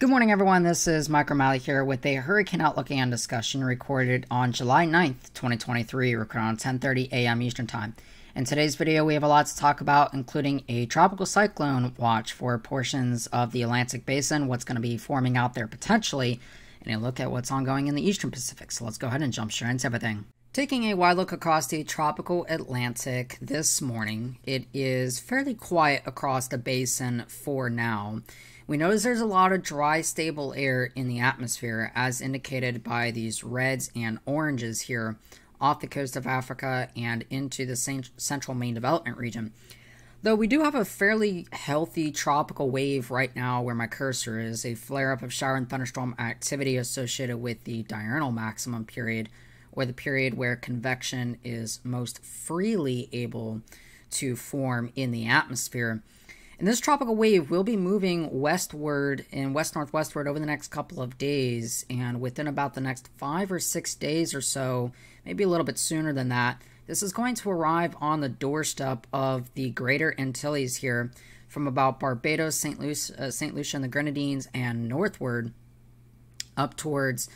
Good morning, everyone. This is Mike Remaley here with a hurricane outlook and discussion recorded on July 9th, 2023, recorded on 10:30 a.m. Eastern Time. In today's video, we have a lot to talk about, including a tropical cyclone watch for portions of the Atlantic Basin, what's going to be forming out there potentially, and a look at what's ongoing in the Eastern Pacific. So let's go ahead and jump straight into everything. Taking a wide look across the tropical Atlantic this morning, it is fairly quiet across the basin for now. We notice there's a lot of dry, stable air in the atmosphere, as indicated by these reds and oranges here off the coast of Africa and into the central main development region. Though we do have a fairly healthy tropical wave right now where my cursor is, a flare-up of shower and thunderstorm activity associated with the diurnal maximum period, or the period where convection is most freely able to form in the atmosphere. And this tropical wave will be moving westward and west-northwestward over the next couple of days. And within about the next 5 or 6 days or so, maybe a little bit sooner than that, this is going to arrive on the doorstep of the Greater Antilles here from about Barbados, St. Lucia and the Grenadines, and northward up towards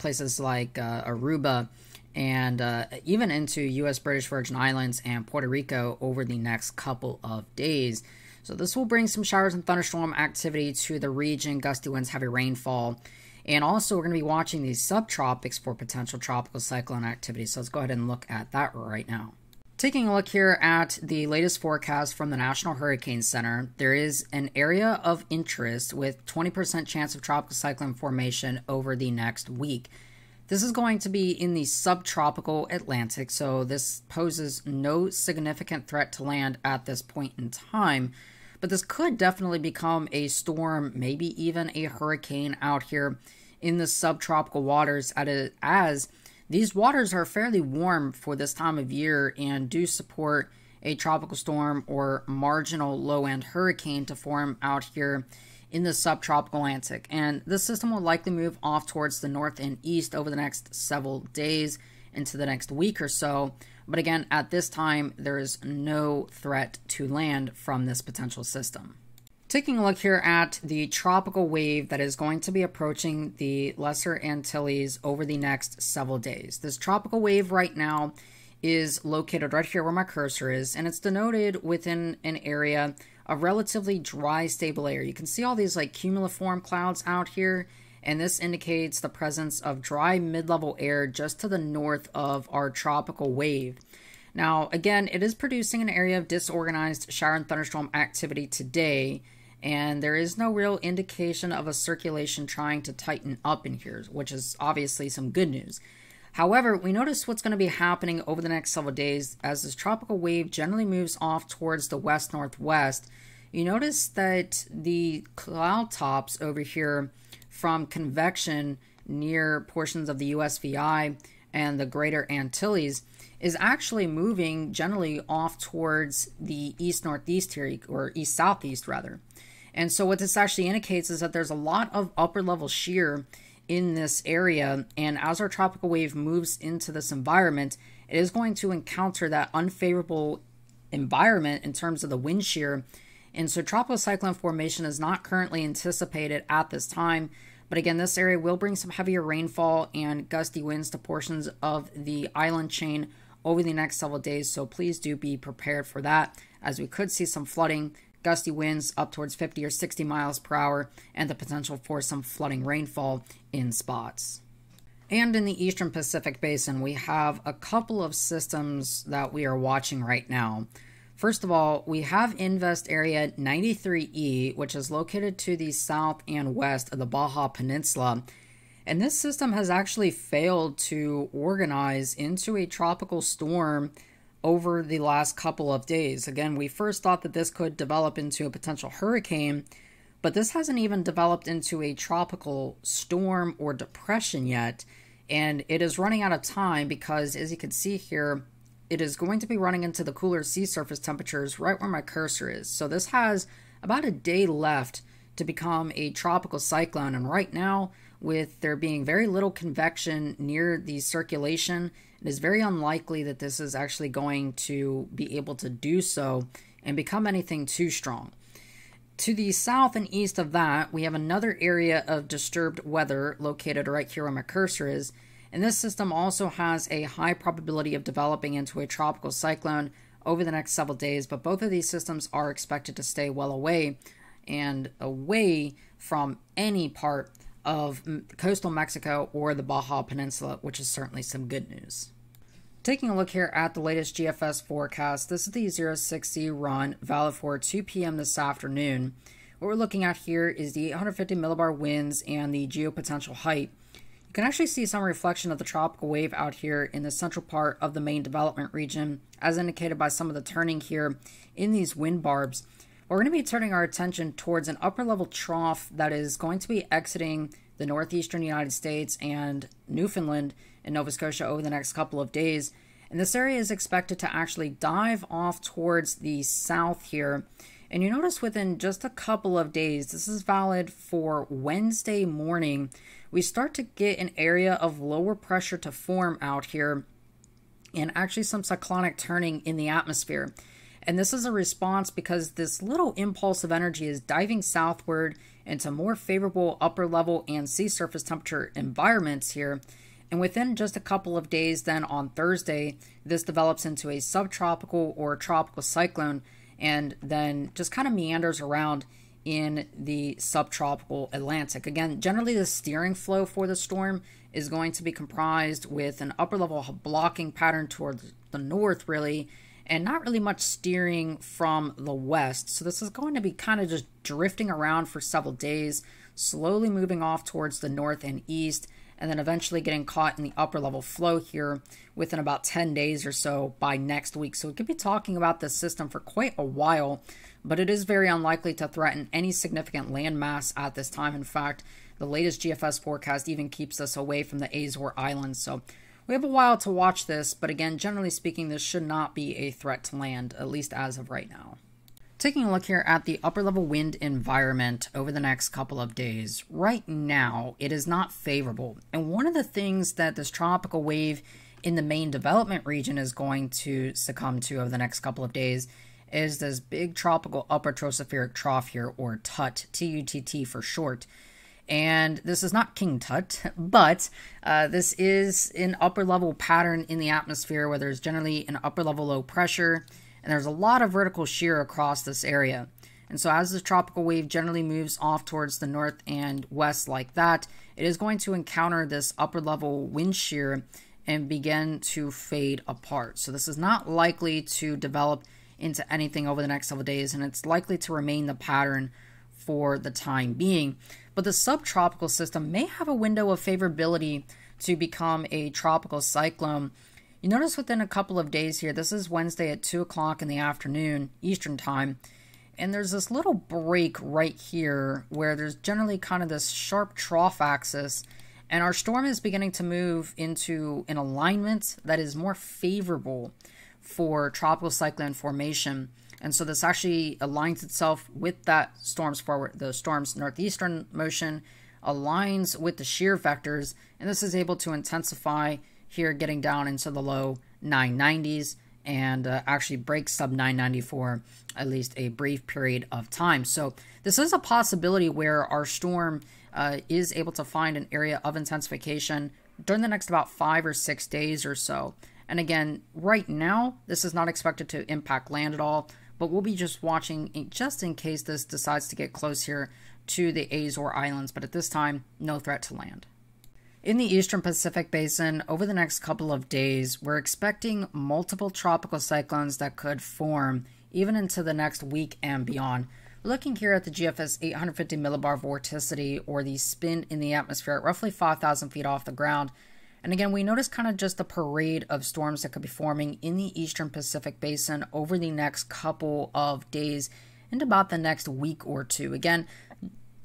places like Aruba and even into U.S. British Virgin Islands and Puerto Rico over the next couple of days. So this will bring some showers and thunderstorm activity to the region, gusty winds, heavy rainfall. And also we're going to be watching the subtropics for potential tropical cyclone activity. So let's go ahead and look at that right now. Taking a look here at the latest forecast from the National Hurricane Center, there is an area of interest with 20% chance of tropical cyclone formation over the next week. This is going to be in the subtropical Atlantic, so this poses no significant threat to land at this point in time. But this could definitely become a storm, maybe even a hurricane out here in the subtropical waters, as these waters are fairly warm for this time of year and do support a tropical storm or marginal low-end hurricane to form out here in the subtropical Atlantic. And this system will likely move off towards the north and east over the next several days into the next week or so. But again, at this time, there is no threat to land from this potential system. Taking a look here at the tropical wave that is going to be approaching the Lesser Antilles over the next several days. This tropical wave right now is located right here where my cursor is, and it's denoted within an area of relatively dry, stable air. You can see all these like cumuliform clouds out here, and this indicates the presence of dry mid-level air just to the north of our tropical wave. Now, again, it is producing an area of disorganized shower and thunderstorm activity today, and there is no real indication of a circulation trying to tighten up in here, which is obviously some good news. However, we notice what's going to be happening over the next several days as this tropical wave generally moves off towards the west-northwest. You notice that the cloud tops over here from convection near portions of the USVI and the Greater Antilles is actually moving generally off towards the east-northeast here, or east-southeast rather. And so what this actually indicates is that there's a lot of upper-level shear in this area, and as our tropical wave moves into this environment, it is going to encounter that unfavorable environment in terms of the wind shear. And so tropical cyclone formation is not currently anticipated at this time, but again, this area will bring some heavier rainfall and gusty winds to portions of the island chain over the next several days, so please do be prepared for that, as we could see some flooding, gusty winds up towards 50 or 60 miles per hour, and the potential for some flooding rainfall in spots. And in the Eastern Pacific Basin, we have a couple of systems that we are watching right now. First of all, we have Invest Area 93E, which is located to the south and west of the Baja Peninsula. And this system has actually failed to organize into a tropical storm over the last couple of days. Again, we first thought that this could develop into a potential hurricane, but this hasn't even developed into a tropical storm or depression yet, and it is running out of time because, as you can see here, it is going to be running into the cooler sea surface temperatures right where my cursor is. So this has about a day left to become a tropical cyclone, and right now, with there being very little convection near the circulation, it is very unlikely that this is actually going to be able to do so and become anything too strong. To the south and east of that, we have another area of disturbed weather located right here where my cursor is. And this system also has a high probability of developing into a tropical cyclone over the next several days. But both of these systems are expected to stay well away and away from any part of coastal Mexico or the Baja Peninsula, which is certainly some good news. Taking a look here at the latest GFS forecast, this is the 06C run, valid for 2 p.m. this afternoon. What we're looking at here is the 850 millibar winds and the geopotential height. You can actually see some reflection of the tropical wave out here in the central part of the main development region, as indicated by some of the turning here in these wind barbs. We're going to be turning our attention towards an upper level trough that is going to be exiting the northeastern United States and Newfoundland in Nova Scotia over the next couple of days. And this area is expected to actually dive off towards the south here. And you notice within just a couple of days, this is valid for Wednesday morning, we start to get an area of lower pressure to form out here and actually some cyclonic turning in the atmosphere. And this is a response because this little impulse of energy is diving southward into more favorable upper level and sea surface temperature environments here. And within just a couple of days, then on Thursday, this develops into a subtropical or tropical cyclone, and then just kind of meanders around in the subtropical Atlantic. Again, generally the steering flow for the storm is going to be comprised with an upper level blocking pattern towards the north, really, and not really much steering from the west. So this is going to be kind of just drifting around for several days, slowly moving off towards the north and east, and then eventually getting caught in the upper level flow here within about 10 days or so by next week. So we could be talking about this system for quite a while, but it is very unlikely to threaten any significant landmass at this time. In fact, the latest GFS forecast even keeps us away from the Azores Islands. So we have a while to watch this, but again, generally speaking, this should not be a threat to land, at least as of right now. Taking a look here at the upper level wind environment over the next couple of days. Right now, it is not favorable. And one of the things that this tropical wave in the main development region is going to succumb to over the next couple of days is this big tropical upper tropospheric trough here, or TUT, T-U-T-T for short. And this is not King Tut, but this is an upper level pattern in the atmosphere where there's generally an upper level low pressure. And there's a lot of vertical shear across this area. And so as the tropical wave generally moves off towards the north and west like that, it is going to encounter this upper level wind shear and begin to fade apart. So this is not likely to develop into anything over the next several days, and it's likely to remain the pattern for the time being. But the subtropical system may have a window of favorability to become a tropical cyclone. You notice within a couple of days here, this is Wednesday at 2 o'clock in the afternoon, Eastern time, and there's this little break right here where there's generally kind of this sharp trough axis, and our storm is beginning to move into an alignment that is more favorable for tropical cyclone formation. And so this actually aligns itself with that storm's forward, the storm's northeastern motion, aligns with the shear vectors, and this is able to intensify here, getting down into the low 990s and actually break sub 990 for at least a brief period of time. So this is a possibility where our storm is able to find an area of intensification during the next about 5 or 6 days or so. And again, right now, this is not expected to impact land at all, but we'll be just watching just in case this decides to get close here to the Azores Islands. But at this time, no threat to land. In the Eastern Pacific Basin, over the next couple of days, we're expecting multiple tropical cyclones that could form even into the next week and beyond. We're looking here at the GFS 850 millibar vorticity, or the spin in the atmosphere, at roughly 5,000 feet off the ground. And again, we notice kind of just the parade of storms that could be forming in the Eastern Pacific Basin over the next couple of days and about the next week or two. Again,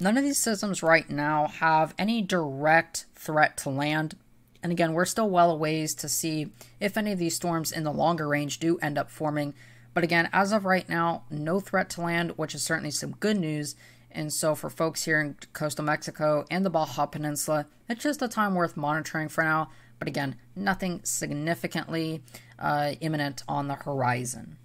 none of these systems right now have any direct threat to land. And again, we're still well a ways to see if any of these storms in the longer range do end up forming. But again, as of right now, no threat to land, which is certainly some good news. And so for folks here in coastal Mexico and the Baja Peninsula, it's just a time worth monitoring for now. But again, nothing significantly imminent on the horizon.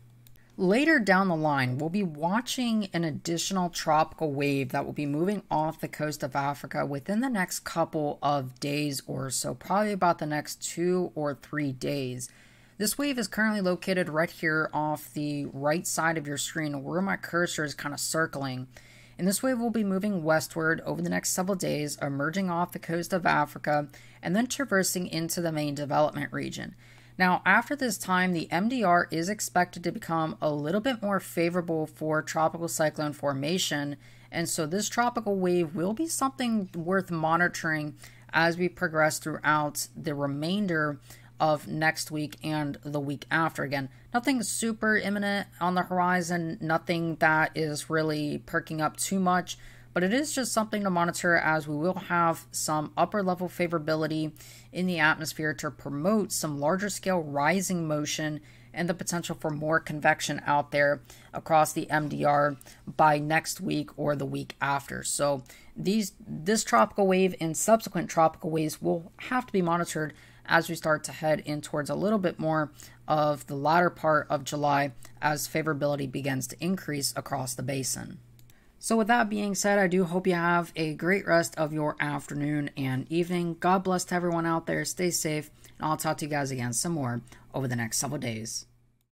Later down the line, we'll be watching an additional tropical wave that will be moving off the coast of Africa within the next couple of days or so, probably about the next 2 or 3 days. This wave is currently located right here off the right side of your screen where my cursor is kind of circling. And this wave will be moving westward over the next several days, emerging off the coast of Africa and then traversing into the main development region. Now, after this time, the MDR is expected to become a little bit more favorable for tropical cyclone formation, and so this tropical wave will be something worth monitoring as we progress throughout the remainder of next week and the week after. Again, nothing super imminent on the horizon, nothing that is really perking up too much, but it is just something to monitor as we will have some upper level favorability in the atmosphere to promote some larger scale rising motion and the potential for more convection out there across the MDR by next week or the week after. So this tropical wave and subsequent tropical waves will have to be monitored as we start to head in towards a little bit more of the latter part of July as favorability begins to increase across the basin. So with that being said, I do hope you have a great rest of your afternoon and evening. God bless to everyone out there. Stay safe, and I'll talk to you guys again some more over the next several days.